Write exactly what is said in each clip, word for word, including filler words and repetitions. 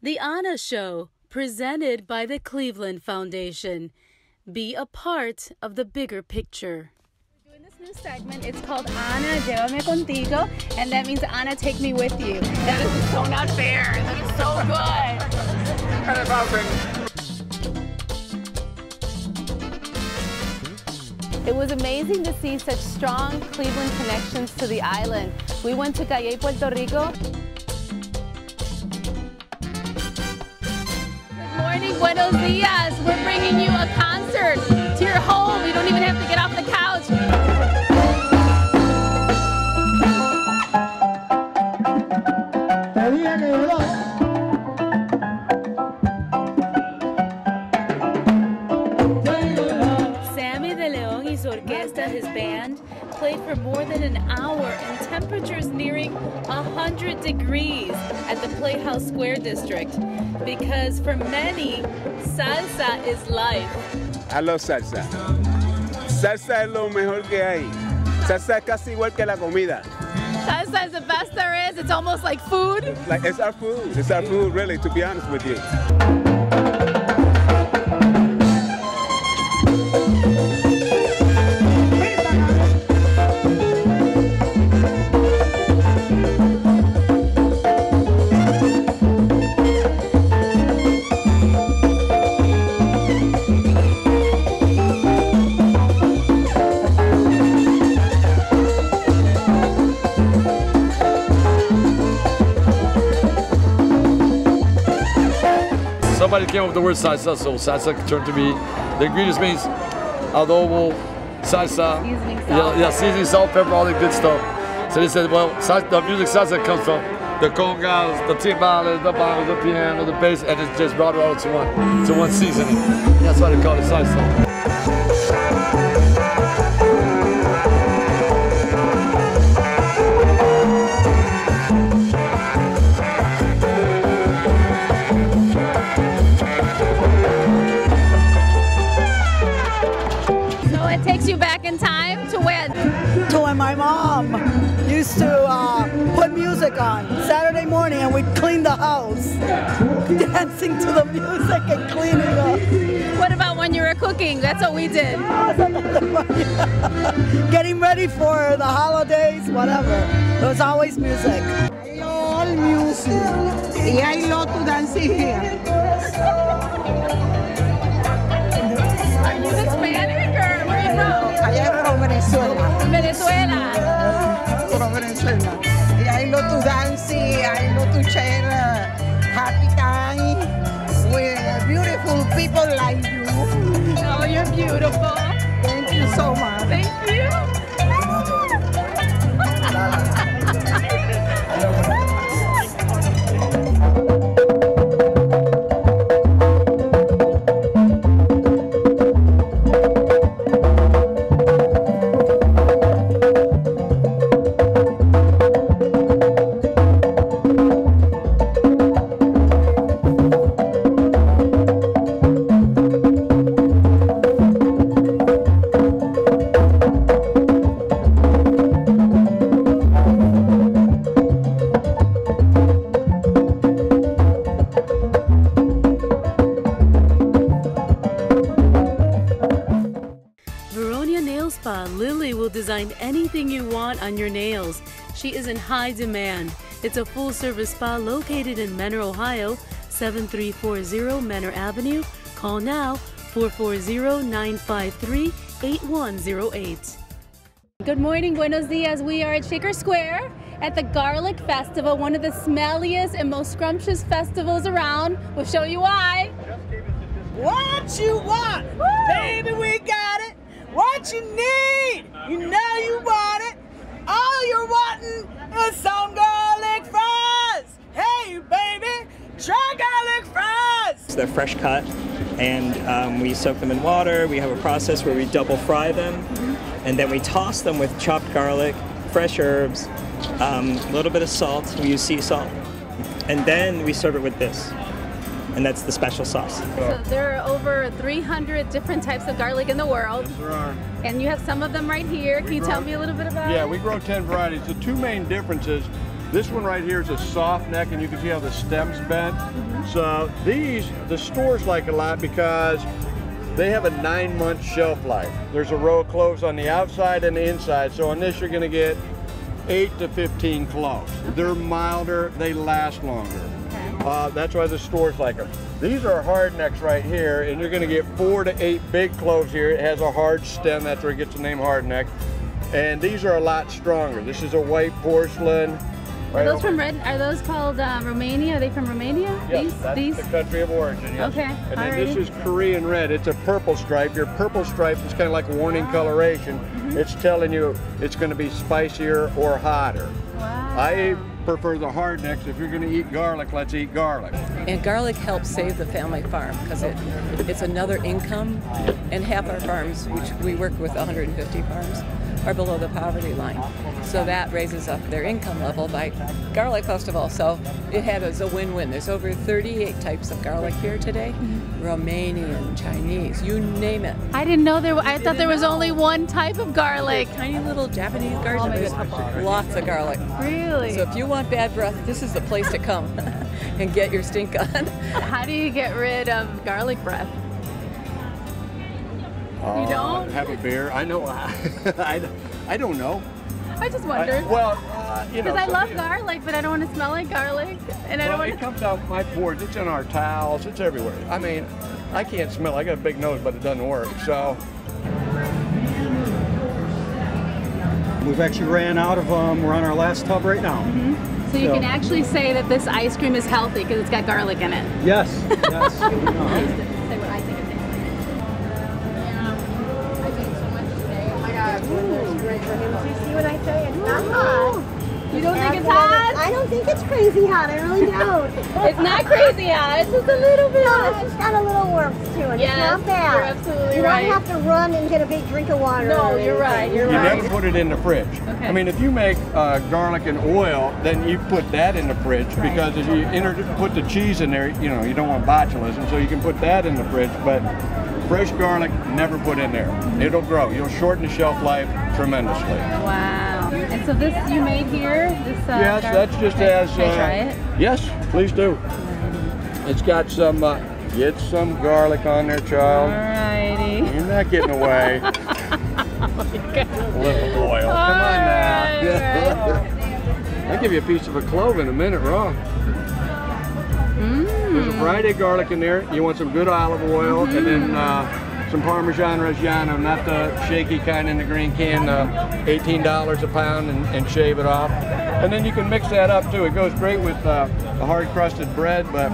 The Ana Show, presented by the Cleveland Foundation. Be a part of the bigger picture. We're doing this new segment. It's called Ana, Llévame Contigo, and that means Ana, take me with you. That is so not fair. That is so good. It was amazing to see such strong Cleveland connections to the island. We went to Calle, Puerto Rico. Buenos dias. We're bringing you a concert to your home. You don't even have to get off the couch. Sammy De Leon y su orquesta, his band, played for more than an hour in temperatures nearing one hundred degrees at the Playhouse Square District. Because for many, salsa is life. I love salsa. Salsa es lo mejor que hay. Salsa es casi igual que la comida. Salsa is the best there is. It's almost like food. It's, like, it's our food. It's our food, really, to be honest with you. Somebody came up with the word salsa, so salsa turned to me. The ingredients means adobo, salsa, seasoning, salt, yeah, yeah, seasoning, salt, pepper, all that good stuff. So they said, well, salsa, the music salsa comes from the congas, the timbales, the bongos, the piano, the bass, and it just brought it all to one, to one seasoning. That's why they call it salsa. You back in time to when? To when my mom used to uh, put music on Saturday morning and we'd clean the house, dancing to the music and cleaning up. What about when you were cooking? That's what we did. Getting ready for the holidays, whatever. There was always music. I love music. And I love to dance here. Are you Hispanic? From Venezuela. Venezuela. From Venezuela. I love to dance, I love to share uh, happy time with beautiful people like you. Oh, you're beautiful. Thank you so much. Thank you. Anything you want on your nails. She is in high demand. It's a full-service spa located in Mentor, Ohio, seven three four zero Mentor Avenue. Call now, four four zero, nine five three, eight one zero eight. Good morning, buenos dias. We are at Shaker Square at the Garlic Festival, one of the smelliest and most scrumptious festivals around. We'll show you why. What you want? Woo! Baby, we got it. What you need? You know you want it. All you're wanting is some garlic fries. Hey, baby, try garlic fries. They're fresh cut, and um, we soak them in water. We have a process where we double fry them, and then we toss them with chopped garlic, fresh herbs, um, a little bit of salt. We use sea salt, and then we serve it with this. And that's the special sauce. So there are over three hundred different types of garlic in the world. Yes, there are. And you have some of them right here. We Can you grow, tell me a little bit about yeah, it? Yeah, we grow ten varieties. The two main differences This one right here is a soft neck, and you can see how the stem's bent. Mm-hmm. So these, the stores like a lot because they have a nine-month shelf life. There's a row of cloves on the outside and the inside. So on this, you're gonna get eight to fifteen cloves. They're milder, they last longer. Uh, that's why the stores like them. These are hard necks right here, and you're gonna get four to eight big cloves here. It has a hard stem, that's where it gets the name hard neck. And these are a lot stronger. This is a white porcelain. Right, are those over. From red? Are those called uh, Romania? Are they from Romania? Yes, these, that's these? The country of origin. Yes. Okay. And then alrighty. This is Korean red. It's a purple stripe. Your purple stripe is kind of like warning wow. coloration. Mm-hmm. It's telling you it's going to be spicier or hotter. Wow. I prefer the hard necks. If you're going to eat garlic, let's eat garlic. And garlic helps save the family farm because it it's another income. And half our farms, which we work with one hundred fifty farms, are below the poverty line. So that raises up their income level by Garlic Festival. So it had as a win-win. There's over thirty-eight types of garlic here today. Mm-hmm. Romanian, Chinese, you name it. I didn't know there, I thought there was know. only one type of garlic. Tiny little Japanese garlic. Oh, lots of garlic. Really? So if you want bad breath, this is the place to come and get your stink on. How do you get rid of garlic breath? Uh, you don't? Have a beer. I know. I, I, I don't know. I just wondered. I, well, uh, you know. Because I so, love yeah. garlic, but I don't want to smell like garlic. And well, I don't want it to... comes off my boards. It's in our towels. It's everywhere. I mean, I can't smell. I got a big nose, but it doesn't work. So we've actually ran out of them. Um, we're on our last tub right now. Mm-hmm. So you so. can actually say that this ice cream is healthy because it's got garlic in it. Yes. Yes. You know. You see what I say? It's not hot. You don't think it's hot? I don't think it's crazy hot. I really don't. It's not crazy hot. It's just a little bit. No, it's got a little warmth to it. Yes, it's not bad. You're absolutely you right. You don't have to run and get a big drink of water. No, you're right. You're you right. You never put it in the fridge. Okay. I mean, if you make uh, garlic and oil, then you put that in the fridge right. because if you put the cheese in there, you know, you don't want botulism, so you can put that in the fridge. But fresh garlic, never put in there. It'll grow. You'll shorten the shelf life tremendously. Wow. And so this you made here? This, uh, yes, that's just okay. as... Can I try it? Yes, please do. It's got some... Uh, get some garlic on there, child. Alrighty. You're not getting away. Oh a little oil. All Come on now. Right. I'll give you a piece of a clove in a minute raw. There's a variety of garlic in there. You want some good olive oil mm-hmm. and then uh, some Parmesan Reggiano, not the shaky kind in the green can, uh, eighteen dollars a pound and, and shave it off. And then you can mix that up too. It goes great with uh, a hard crusted bread, but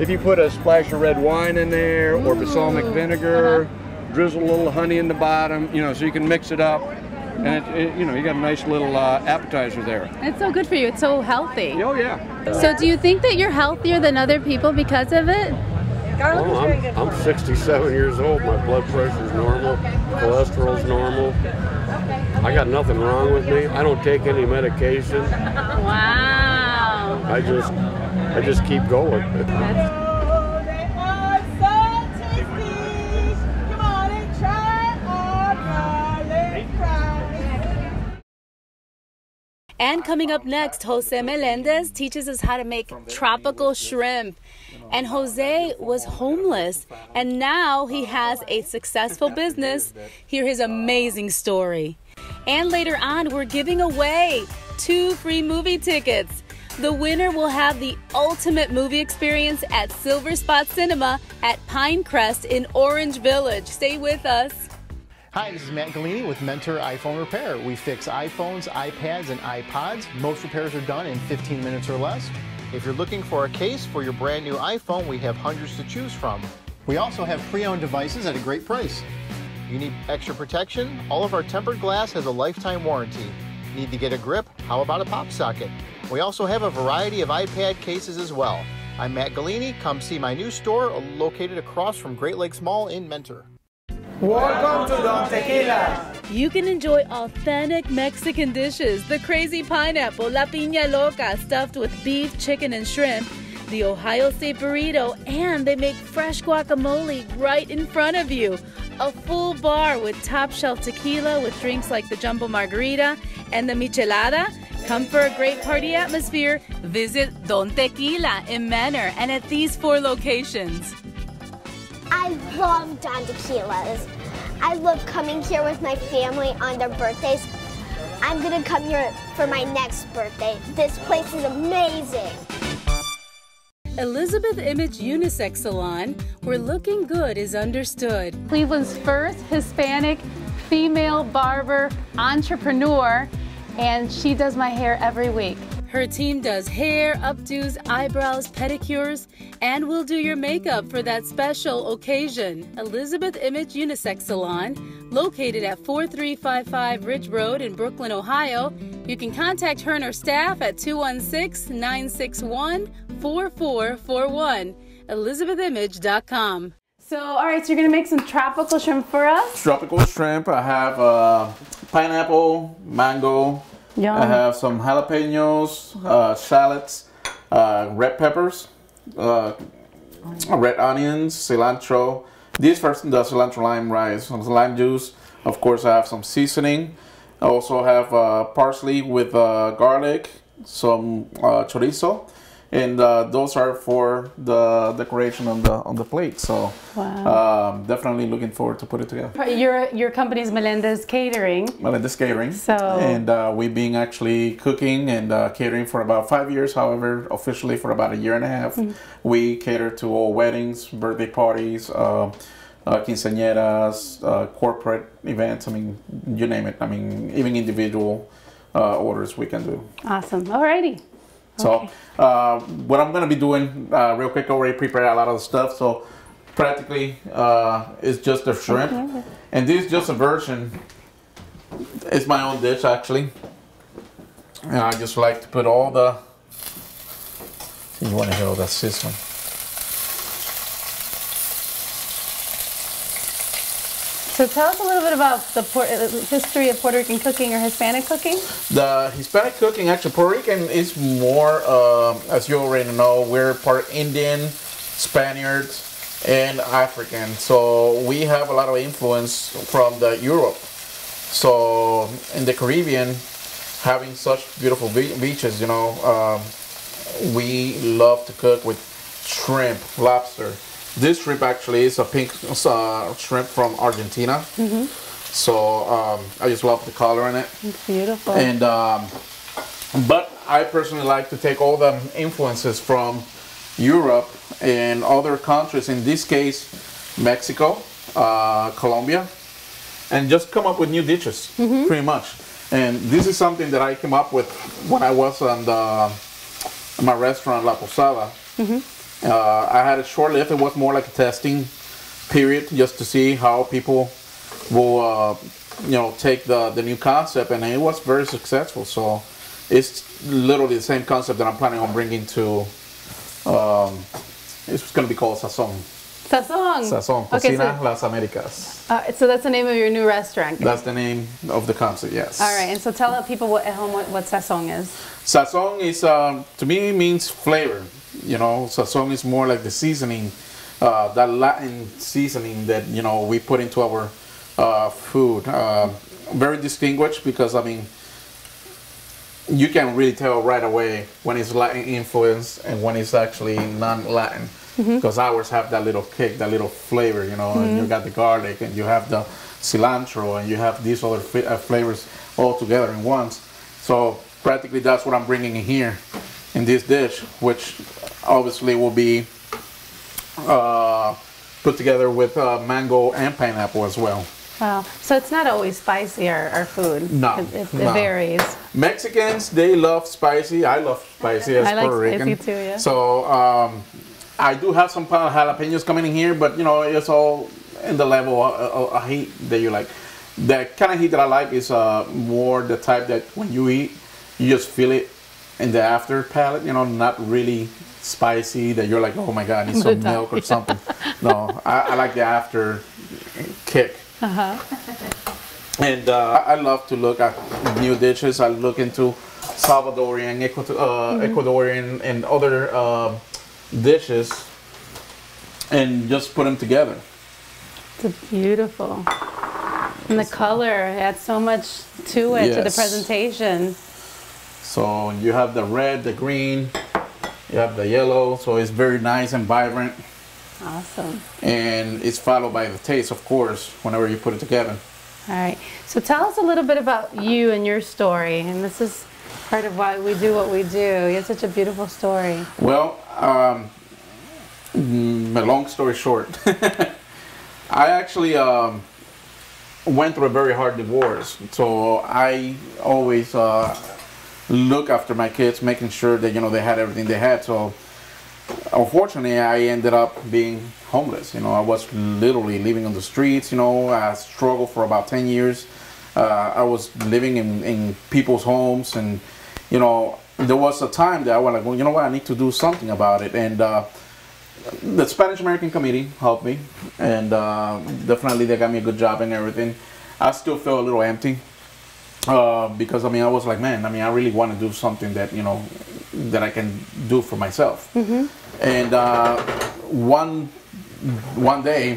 if you put a splash of red wine in there or balsamic vinegar, uh-huh. drizzle a little honey in the bottom, you know, so you can mix it up. And it, it, you know, you got a nice little uh, appetizer there. It's so good for you. It's so healthy. Oh yeah. So do you think that you're healthier than other people because of it? Garlic well, is very good. I'm, I'm sixty-seven years old. My blood pressure's normal. Cholesterol's normal. I got nothing wrong with me. I don't take any medication. Wow. I just, I just keep going. That's And coming up next, Jose Melendez teaches us how to make tropical shrimp. And Jose was homeless, and now he has a successful business. Hear his amazing story. And later on, we're giving away two free movie tickets. The winner will have the ultimate movie experience at Silver Spot Cinema at Pinecrest in Orange Village. Stay with us. Hi, this is Matt Galini with Mentor iPhone Repair. We fix iPhones, iPads, and iPods. Most repairs are done in fifteen minutes or less. If you're looking for a case for your brand new iPhone, we have hundreds to choose from. We also have pre-owned devices at a great price. You need extra protection? All of our tempered glass has a lifetime warranty. Need to get a grip? How about a pop socket? We also have a variety of iPad cases as well. I'm Matt Galini. Come see my new store located across from Great Lakes Mall in Mentor. Welcome to Don Tequila! You can enjoy authentic Mexican dishes, the crazy pineapple, la piña loca, stuffed with beef, chicken, and shrimp, the Ohio State burrito, and they make fresh guacamole right in front of you. A full bar with top shelf tequila with drinks like the Jumbo Margarita and the Michelada. Come for a great party atmosphere, visit Don Tequila in Mentor and at these four locations. I love Don Tequila's. I love coming here with my family on their birthdays. I'm gonna come here for my next birthday. This place is amazing. Elizabeth Image Unisex Salon, where looking good is understood. Cleveland's first Hispanic female barber entrepreneur, and she does my hair every week. Her team does hair, updos, eyebrows, pedicures, and will do your makeup for that special occasion. Elizabeth Image Unisex Salon, located at four three five five Ridge Road in Brooklyn, Ohio. You can contact her and her staff at two one six, nine six one, four four four one, elizabeth image dot com. So, all right, so you're going to make some tropical shrimp for us? Tropical shrimp. I have uh, pineapple, mango. Yum. I have some jalapenos, uh, shallots, uh, red peppers, uh, red onions, cilantro. These first, the cilantro lime rice, some lime juice. Of course, I have some seasoning. I also have uh, parsley with uh, garlic, some uh, chorizo. And uh, those are for the decoration on the on the plate. So, wow. um, definitely looking forward to put it together. Your your company's Melendez Catering. Melendez Catering. So, and uh, we've been actually cooking and uh, catering for about five years. However, officially for about a year and a half, mm-hmm. we cater to all weddings, birthday parties, uh, uh, quinceañeras, uh, corporate events. I mean, you name it. I mean, even individual uh, orders we can do. Awesome. Alrighty. So uh, what I'm going to be doing uh, real quick, I already prepared a lot of the stuff. So practically uh, it's just the shrimp. Okay. And this is just a version. It's my own dish, actually. And I just like to put all the, you want to hear all that sizzling. So tell us a little bit about the history of Puerto Rican cooking or Hispanic cooking. The Hispanic cooking, actually, Puerto Rican is more, uh, as you already know, we're part Indian, Spaniard, and African. So we have a lot of influence from the Europe. So in the Caribbean, having such beautiful beaches, you know, uh, we love to cook with shrimp, lobster. This shrimp actually is a pink uh, shrimp from Argentina. Mm-hmm. So um, I just love the color in it. It's beautiful. And um, but I personally like to take all the influences from Europe and other countries. In this case, Mexico, uh, Colombia, and just come up with new dishes, mm-hmm. pretty much. And this is something that I came up with when I was on the, my restaurant La Posada. Mm-hmm. Uh, I had a short lift. It was more like a testing period just to see how people will, uh, you know, take the, the new concept, and it was very successful. So it's literally the same concept that I'm planning on bringing to, um, it's going to be called Sazón. Sazón. Sazón Cocina las Americas. Uh, so that's the name of your new restaurant. That's the name of the concept, yes. All right, and so tell people what, at home what, what Sazón is. Sazón is, um, to me, means flavor. You know, sazón is more like the seasoning, uh, that Latin seasoning that, you know, we put into our uh, food. Uh, very distinguished because, I mean, you can really tell right away when it's Latin influence and when it's actually non-Latin. Because mm-hmm. ours have that little kick, that little flavor, you know, mm-hmm. and you got the garlic and you have the cilantro and you have these other flavors all together in once. So practically that's what I'm bringing in here. In this dish, which obviously will be uh, put together with uh, mango and pineapple as well. Wow. So it's not always spicy, our, our food. No. It, it, no. it varies. Mexicans, they love spicy. I love spicy as Puerto Rican. I like spicy too, yeah. So um, I do have some jalapenos coming in here, but you know, it's all in the level of, of, of heat that you like. The kind of heat that I like is uh, more the type that when you eat, you just feel it in the after palate, you know, not really spicy that you're like, oh my God, I need some milk or something. No, I, I like the after kick. Uh-huh. And uh, I love to look at new dishes. I look into Salvadorian, Ecuador, uh, mm-hmm. Ecuadorian and other uh, dishes and just put them together. It's beautiful. And the color adds so much to it, yes. to the presentation. So you have the red, the green, you have the yellow, so it's very nice and vibrant. Awesome. And it's followed by the taste, of course, whenever you put it together. All right, so tell us a little bit about you and your story, and this is part of why we do what we do. You have such a beautiful story. Well, um, a long story short, I actually um, went through a very hard divorce, so I always uh, look after my kids, making sure that, you know, they had everything they had. So unfortunately, I ended up being homeless. You know, I was literally living on the streets. You know, I struggled for about ten years. Uh, I was living in, in people's homes, and, you know, there was a time that I went, well, you know what, I need to do something about it. And uh, the Spanish American Committee helped me, and uh, definitely they got me a good job and everything. I still feel a little empty uh, because, I mean, I was like, man, I mean, I really want to do something that, you know, that I can do for myself. Mm-hmm. And uh, one one day,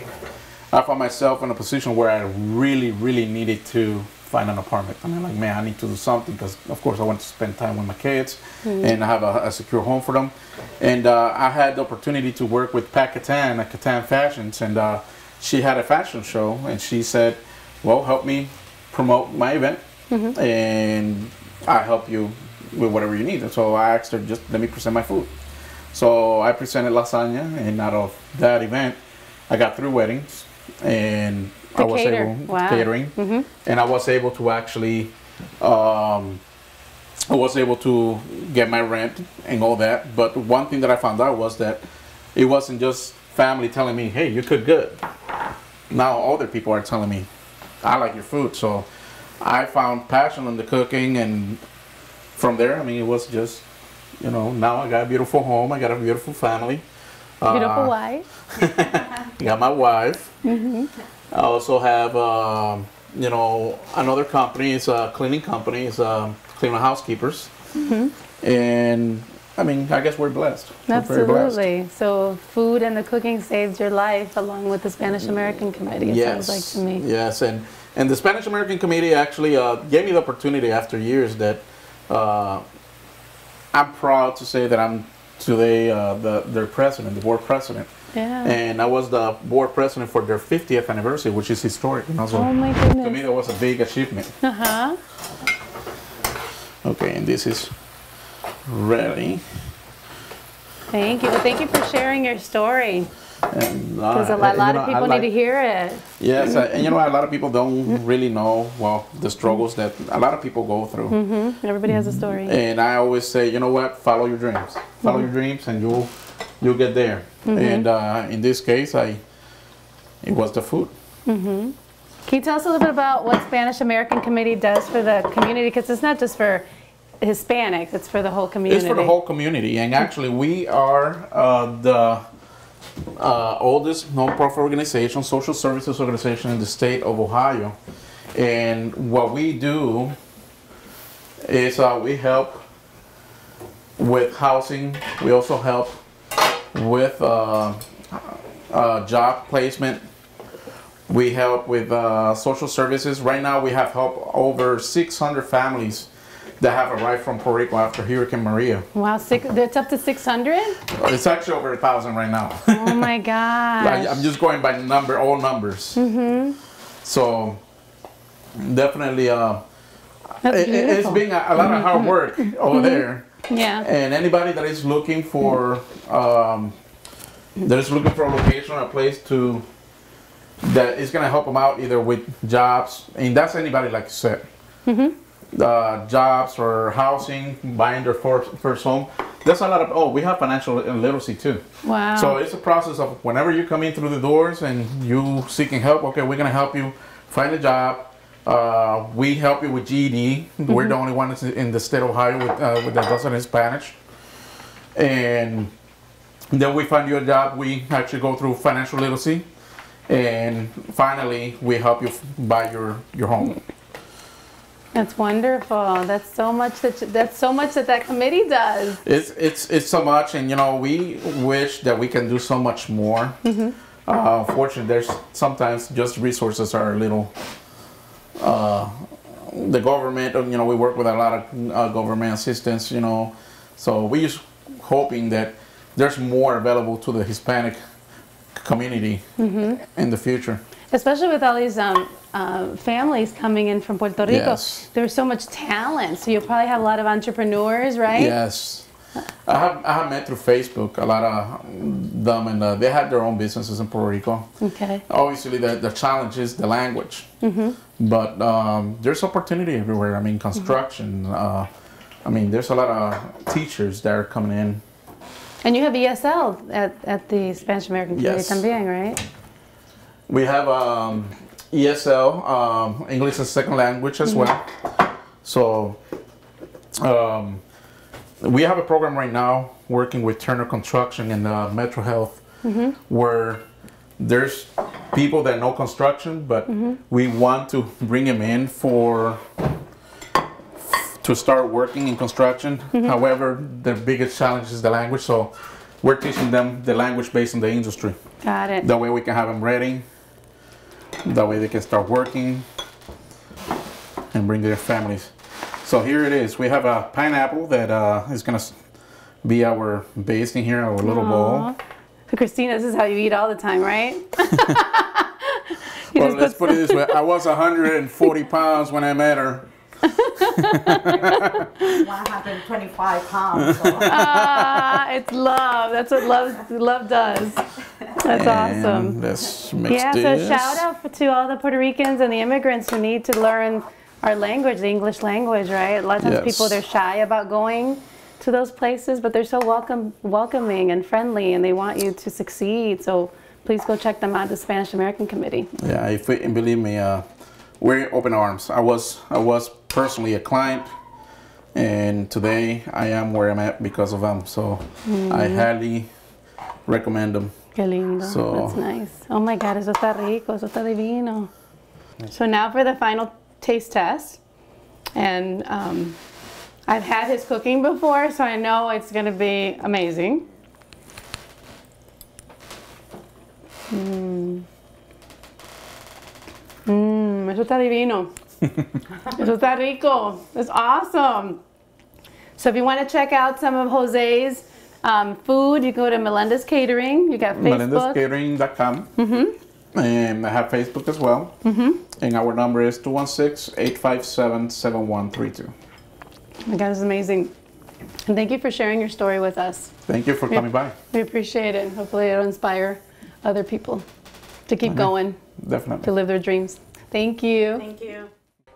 I found myself in a position where I really, really needed to find an apartment. I mean, like, man, I need to do something because, of course, I want to spend time with my kids, mm-hmm. and I have a, a secure home for them. And uh, I had the opportunity to work with Pat Catan at Catan Fashions, and uh, she had a fashion show, and she said, well, help me promote my event, mm-hmm. and I'll help you with whatever you need. And so I asked her, just let me present my food. So I presented lasagna, and out of that event, I got three weddings, and the I was cater. able wow. catering, mm-hmm. and I was able to actually, um, I was able to get my rent and all that. But one thing that I found out was that it wasn't just family telling me, "Hey, you cook good." Now other people are telling me, "I like your food." So I found passion in the cooking, and from there, I mean, it was just, you know, now I got a beautiful home, I got a beautiful family. Beautiful uh, wife. Got my wife. Mm-hmm. I also have, uh, you know, another company, it's a cleaning company, it's uh, Cleveland Housekeepers. Mm-hmm. And, I mean, I guess we're blessed. Absolutely. We're very blessed. So food and the cooking saved your life along with the Spanish American Committee, it yes. sounds like to me. Yes, and, and the Spanish American Committee actually uh, gave me the opportunity after years that uh, I'm proud to say that I'm today uh, the, their president, the board president. Yeah. And I was the board president for their fiftieth anniversary, which is historic. And also, oh my goodness. To me, that was a big achievement. Uh-huh. Okay, and this is ready. Thank you. Well, thank you for sharing your story. Because uh, a lot, lot know, of people like, need to hear it. Yes, uh, and you know, a lot of people don't really know, well, the struggles that a lot of people go through. Mm-hmm. Everybody has a story. And I always say, you know what, follow your dreams. Follow mm-hmm. your dreams and you'll, you'll get there. Mm-hmm. And uh, in this case, I it was the food. Mm-hmm. Can you tell us a little bit about what Spanish American Committee does for the community? Because it's not just for Hispanics, it's for the whole community. It's for the whole community. And actually, we are uh, the Uh, oldest non-profit organization, social services organization in the state of Ohio, and what we do is uh, we help with housing. We also help with uh, uh, job placement. We help with uh, social services. Right now, we have helped over six hundred families that have arrived from Puerto Rico after Hurricane Maria. Wow, six, that's up to six hundred? It's actually over one thousand right now. Oh my gosh. Like, I'm just going by number, all numbers. Mm-hmm. So definitely, uh, it, it's been a, a lot of hard work over mm-hmm. there. Yeah. And anybody that is looking for, um, that is looking for a location or a place to, that is gonna help them out either with jobs, and that's anybody like you said. Mm-hmm. Uh, jobs or housing, buying their first, first home. There's a lot of, oh, we have financial literacy too. Wow. So it's a process of whenever you come in through the doors and you seeking help, okay, we're going to help you find a job. Uh, we help you with G E D. Mm-hmm. We're the only ones in the state of Ohio with, uh, with that doesn't in Spanish. And then we find you a job. We actually go through financial literacy. And finally, we help you buy your, your home. That's wonderful. That's so much that you, that's so much that that committee does. It's it's it's so much, and you know we wish that we can do so much more. Mm-hmm. Uh, unfortunately, there's sometimes just resources are a little uh, the government, you know, we work with a lot of uh, government assistance, you know, so we're just hoping that there's more available to the Hispanic community mm-hmm. in the future. Especially with all these um, uh, families coming in from Puerto Rico, yes. there's so much talent, so you'll probably have a lot of entrepreneurs, right? Yes. I have, I have met through Facebook a lot of them, and uh, they have their own businesses in Puerto Rico. Okay. Obviously, the, the challenge is the language, mm-hmm. but um, there's opportunity everywhere. I mean, construction, mm-hmm. uh, I mean, there's a lot of teachers that are coming in. And you have E S L at, at the Spanish American Committee yes. también, right? We have um, E S L, um, English as second language as mm-hmm. well. So, um, we have a program right now working with Turner Construction and uh, Metro Health mm-hmm. where there's people that know construction, but mm-hmm. we want to bring them in for to start working in construction. Mm-hmm. However, their biggest challenge is the language, so we're teaching them the language based on the industry. Got it. That way we can have them ready. That way they can start working and bring their families. So here it is. We have a pineapple that uh, is going to be our base in here, our little Aww. bowl. Christina, this is how you eat all the time, right? Well, let's put it this way. I was one hundred forty pounds when I met her. one hundred twenty-five pounds. So. Uh, it's love. That's what love, love does. That's and awesome. Let's mix yeah, this. So shout out to all the Puerto Ricans and the immigrants who need to learn our language, the English language, right? A lot of times yes. people, they're shy about going to those places, but they're so welcome, welcoming and friendly, and they want you to succeed. So please go check them out, the Spanish American Committee. Yeah, if we, and believe me, uh, we're open arms. I was, I was personally a client, and today I am where I'm at because of them. So mm. I highly recommend them. Qué lindo. So, that's nice. Oh my God, eso está rico, eso está divino. So now for the final taste test, and um, I've had his cooking before, so I know it's going to be amazing. Mmm, mm, eso está divino. Eso está rico. It's awesome. So if you want to check out some of Jose's um, food, you go to Melendez Catering. You got Facebook. Melendez Catering dot com. Mm-hmm. And I have Facebook as well. Mm-hmm. And our number is two one six, eight five seven, seven one three two. Oh my God, it's amazing. And thank you for sharing your story with us. Thank you for we, coming by. We appreciate it. Hopefully it'll inspire other people to keep mm-hmm. going. Definitely. To live their dreams. Thank you. Thank you.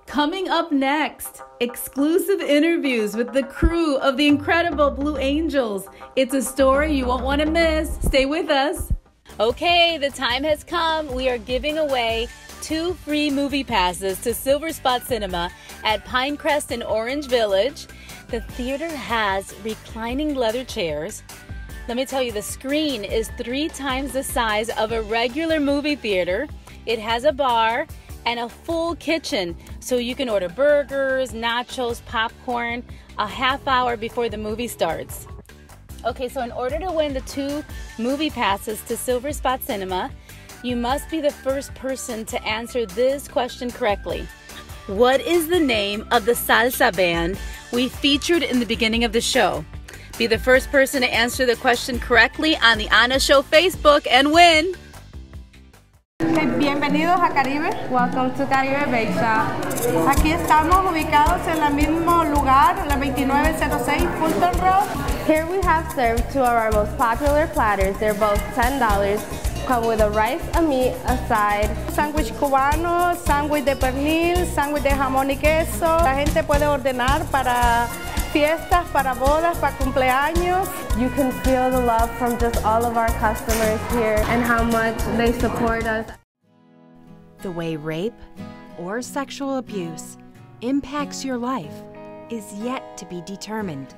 Coming up next, exclusive interviews with the crew of the incredible Blue Angels. It's a story you won't want to miss. Stay with us. Okay, the time has come. We are giving away two free movie passes to Silver Spot Cinema at Pinecrest in Orange Village. The theater has reclining leather chairs. Let me tell you, the screen is three times the size of a regular movie theater. It has a bar and a full kitchen, so you can order burgers, nachos, popcorn, a half hour before the movie starts. Okay, so in order to win the two movie passes to Silver Spot Cinema, you must be the first person to answer this question correctly. What is the name of the salsa band we featured in the beginning of the show? Be the first person to answer the question correctly on the Ana Show Facebook and win. Bienvenidos a Caribe. Welcome to Caribe Beach. Aquí estamos ubicados en el mismo lugar, la twenty-nine oh six Fulton Road. Here we have served two of our most popular platters. They're both ten dollars. Come with a rice, a meat, a side. Sándwich cubano, sándwich de pernil, sándwich de jamón y queso. La gente puede ordenar para fiestas, para bodas, para cumpleaños. You can feel the love from just all of our customers here and how much they support us. The way rape or sexual abuse impacts your life is yet to be determined.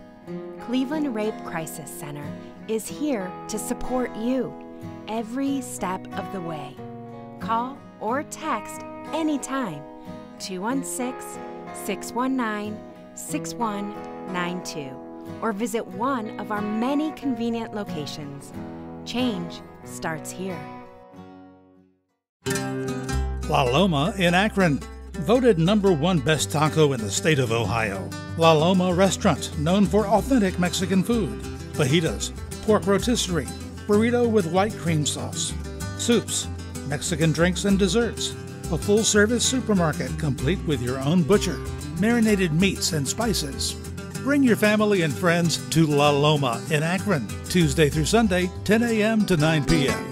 Cleveland Rape Crisis Center is here to support you every step of the way. Call or text anytime, two one six, six one nine, six one nine two, or visit one of our many convenient locations. Change starts here. La Loma in Akron. voted number one best taco in the state of Ohio. La Loma restaurant, known for authentic Mexican food. Fajitas, pork rotisserie, burrito with white cream sauce, soups, Mexican drinks and desserts. A full-service supermarket complete with your own butcher, marinated meats and spices. Bring your family and friends to La Loma in Akron, Tuesday through Sunday, ten a m to nine p m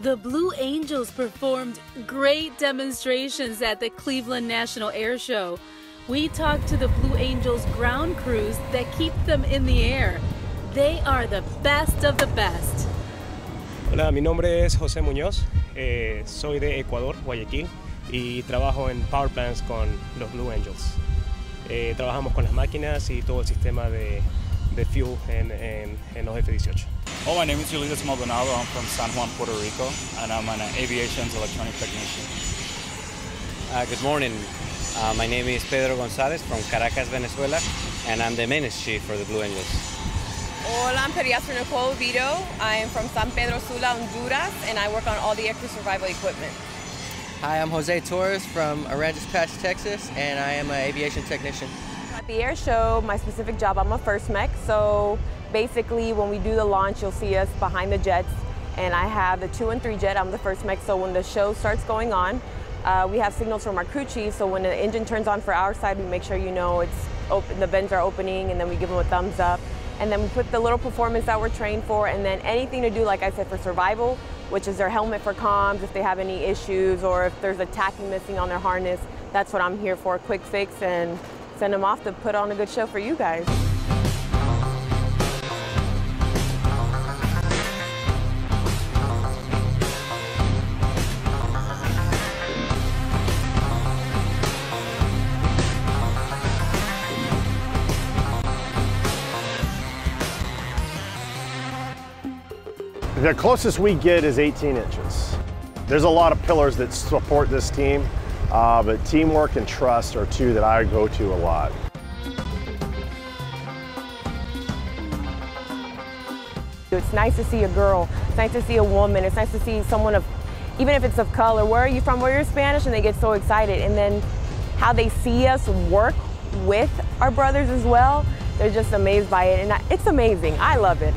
The Blue Angels performed great demonstrations at the Cleveland National Air Show. We talked to the Blue Angels ground crews that keep them in the air. They are the best of the best. Hola, mi nombre es José Muñoz. Eh, soy de Ecuador, Guayaquil, y trabajo en power plants con los Blue Angels. Eh, trabajamos con las máquinas y todo el sistema de, de fuel en, en, en los F dieciocho. Oh, my name is Julissa Maldonado. I'm from San Juan, Puerto Rico, and I'm an aviation's electronic technician. Uh, good morning. Uh, my name is Pedro González from Caracas, Venezuela, and I'm the maintenance chief for the Blue Angels. Hola, I'm Periastro Nicole Vito. I am from San Pedro Sula, Honduras, and I work on all the aircrew survival equipment. Hi, I'm Jose Torres from Orange Village, Texas, and I am an aviation technician. At the air show, my specific job, I'm a first mech, so basically, when we do the launch, you'll see us behind the jets, and I have the two and three jet. I'm the first mech, so when the show starts going on, uh, we have signals from our crew chief, so when the engine turns on for our side, we make sure you know it's open, the vents are opening, and then we give them a thumbs up, and then we put the little performance that we're trained for, and then anything to do, like I said, for survival, which is their helmet for comms, if they have any issues, or if there's a tacky missing on their harness, that's what I'm here for, a quick fix, and send them off to put on a good show for you guys. The closest we get is eighteen inches. There's a lot of pillars that support this team, uh, but teamwork and trust are two that I go to a lot. It's nice to see a girl, it's nice to see a woman, it's nice to see someone of, even if it's of color, where are you from, where you're Spanish, and they get so excited. And then how they see us work with our brothers as well, they're just amazed by it, and it's amazing, I love it.